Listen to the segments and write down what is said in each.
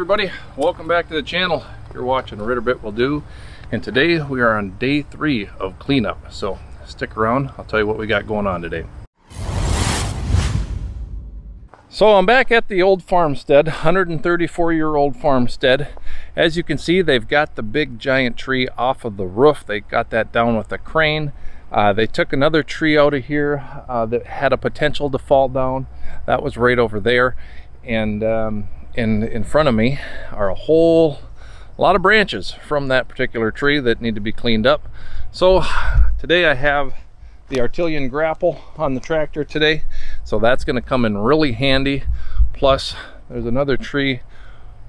everybody, welcome back to the channel. You're watching Ritter Bit Will Do, and today we are on day 3 of cleanup, so stick around. I'll tell you what we got going on today. So I'm back at the old farmstead, 134-year-old farmstead. As you can see, they've got the big giant tree off of the roof. They got that down with a crane. They took another tree out of here that had a potential to fall down. That was right over there, and in front of me are a whole lot of branches from that particular tree that need to be cleaned up. So today I have the Artillian grapple on the tractor today, so that's going to come in really handy. Plus there's another tree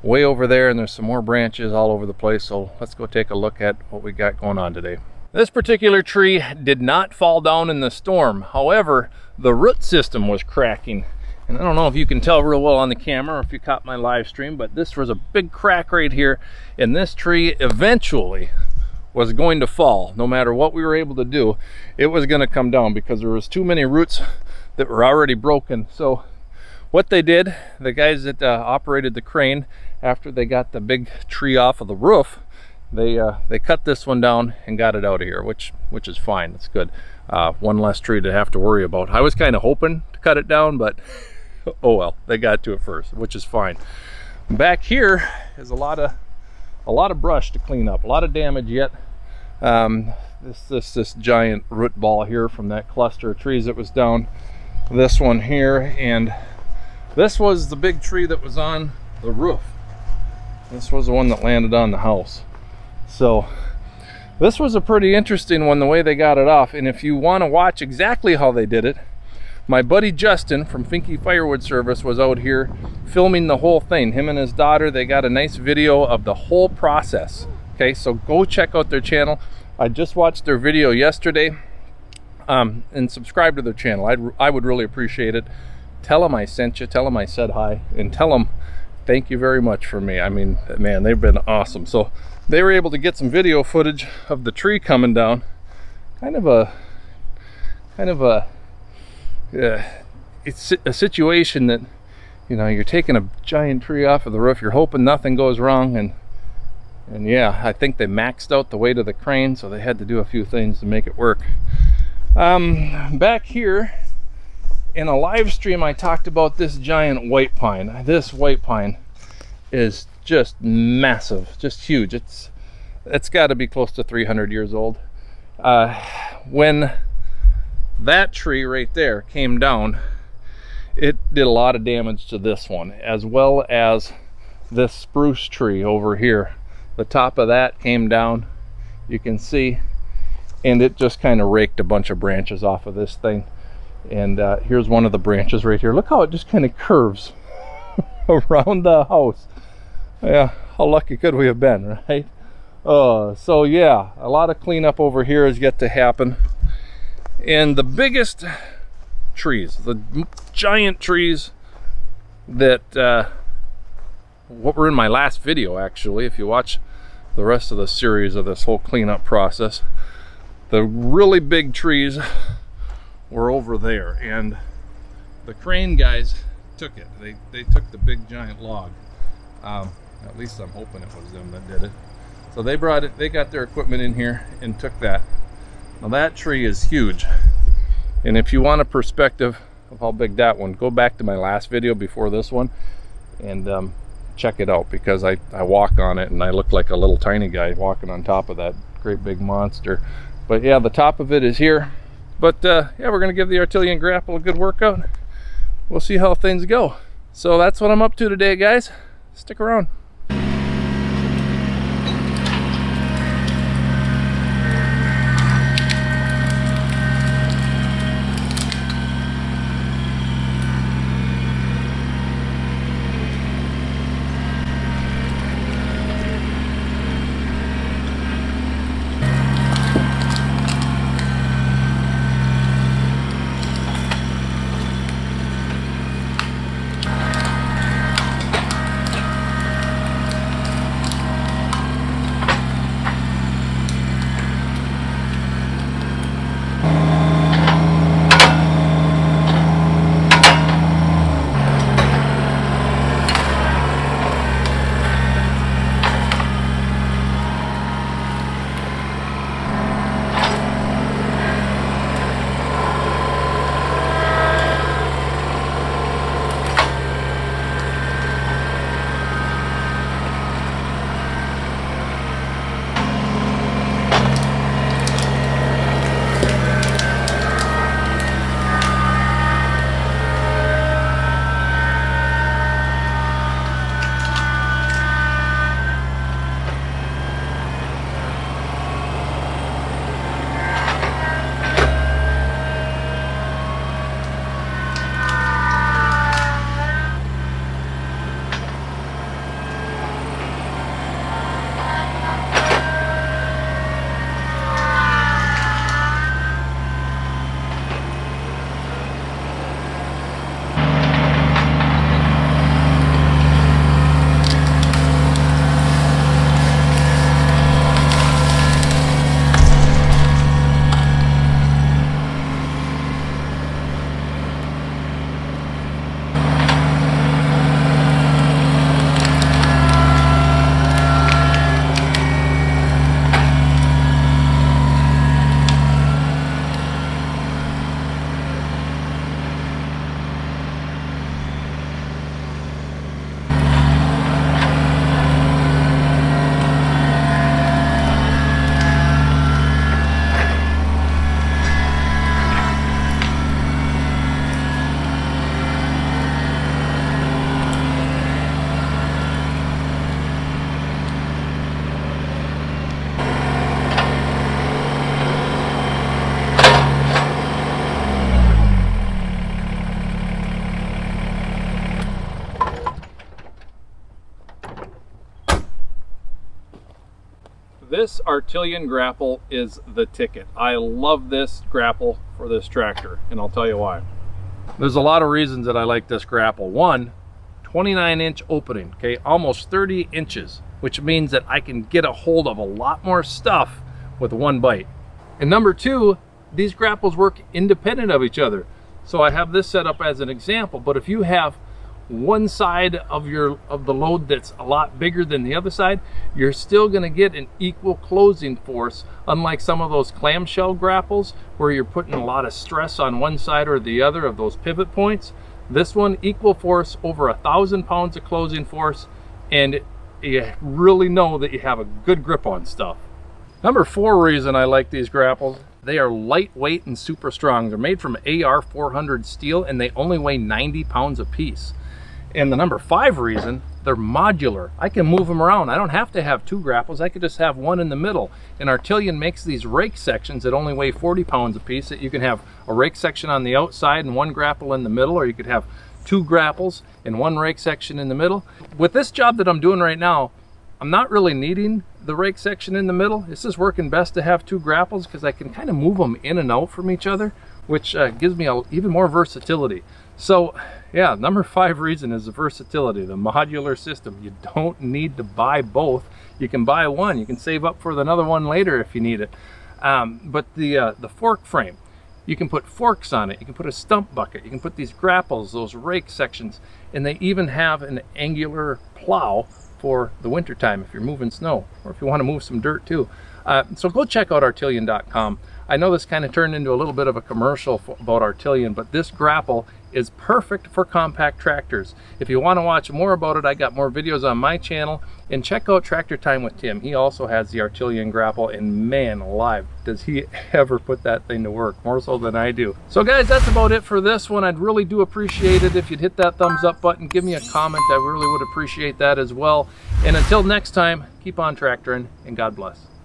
way over there, and there's some more branches all over the place, so let's go take a look at what we got going on today. This particular tree did not fall down in the storm, however the root system was cracking, and I don't know if you can tell real well on the camera or if you caught my live stream, but this was a big crack right here, and this tree eventually was going to fall. No matter what we were able to do, it was going to come down because there was too many roots that were already broken. So what they did, the guys that operated the crane, after they got the big tree off of the roof, they cut this one down and got it out of here, which is fine. It's good. One less tree to have to worry about. I was kind of hoping to cut it down, but oh well, they got to it first, which is fine. Back here is a lot of brush to clean up, a lot of damage yet. This giant root ball here from that cluster of trees that was down, this one here, and this was the big tree that was on the roof. This was the one that landed on the house. So this was a pretty interesting one, the way they got it off. And if you want to watch exactly how they did it, my buddy Justin from Finky Firewood Service was out here filming the whole thing. Him and his daughter, they got a nice video of the whole process. Okay, so go check out their channel. I just watched their video yesterday, and subscribe to their channel. I would really appreciate it. Tell them I sent you, tell them I said hi, and tell them thank you very much for me. I mean, man, they've been awesome. So they were able to get some video footage of the tree coming down. It's a situation that, you know, you're taking a giant tree off of the roof, you're hoping nothing goes wrong, and yeah, I think they maxed out the weight of the crane, so they had to do a few things to make it work. Back here in a live stream, I talked about this giant white pine. This white pine is just massive, just huge. It's got to be close to 300 years old. When that tree right there came down, it did a lot of damage to this one, as well as this spruce tree over here. The top of that came down, you can see, and it just kind of raked a bunch of branches off of this thing. And here's one of the branches right here. Look how it just kind of curves around the house. Yeah, how lucky could we have been, right? So yeah, a lot of cleanup over here is yet to happen. And the biggest trees, the giant trees that what were in my last video, actually, if you watch the rest of the series of this whole cleanup process, the really big trees were over there, and the crane guys took it. They took the big giant log. At least I'm hoping it was them that did it. So they brought it, they got their equipment in here and took that. Now that tree is huge, and if you want a perspective of how big that one, go back to my last video before this one and check it out, because I walk on it and I look like a little tiny guy walking on top of that great big monster. But yeah, the top of it is here. But yeah, we're gonna give the Artillian grapple a good workout. We'll see how things go. So that's what I'm up to today, guys. Stick around. This Artillian grapple is the ticket. I love this grapple for this tractor, and I'll tell you why. There's a lot of reasons that I like this grapple. One, 29-inch opening, okay, almost 30 inches, which means that I can get a hold of a lot more stuff with one bite. And number two, these grapples work independent of each other. So I have this set up as an example, but if you have one side of the load that's a lot bigger than the other side, you're still going to get an equal closing force, unlike some of those clamshell grapples where you're putting a lot of stress on one side or the other of those pivot points. This one, equal force, over 1,000 pounds of closing force, and you really know that you have a good grip on stuff. Number four reason I like these grapples: they are lightweight and super strong. They're made from AR 400 steel, and they only weigh 90 pounds a piece. And the number five reason, they're modular. I can move them around. I don't have to have two grapples. I could just have one in the middle. And Artillian makes these rake sections that only weigh 40 pounds a piece, that you can have a rake section on the outside and one grapple in the middle, or you could have two grapples and one rake section in the middle. With this job that I'm doing right now, I'm not really needing the rake section in the middle. It's just working best to have two grapples because I can kind of move them in and out from each other, which gives me even more versatility. So yeah, number five reason is the versatility, the modular system. You don't need to buy both. You can buy one, you can save up for another one later if you need it. But the fork frame, you can put forks on it, you can put a stump bucket, you can put these grapples, those rake sections, and they even have an angular plow for the winter time if you're moving snow or if you want to move some dirt too. So go check out Artillian.com. I know this kind of turned into a little bit of a commercial about Artillian, but this grapple is perfect for compact tractors. If you want to watch more about it, I got more videos on my channel, and check out Tractor Time with Tim. He also has the Artillian grapple, and man alive, does he ever put that thing to work, more so than I do. So guys, that's about it for this one. I'd really do appreciate it if you'd hit that thumbs up button, give me a comment. I really would appreciate that as well. And until next time, keep on tractoring, and God bless.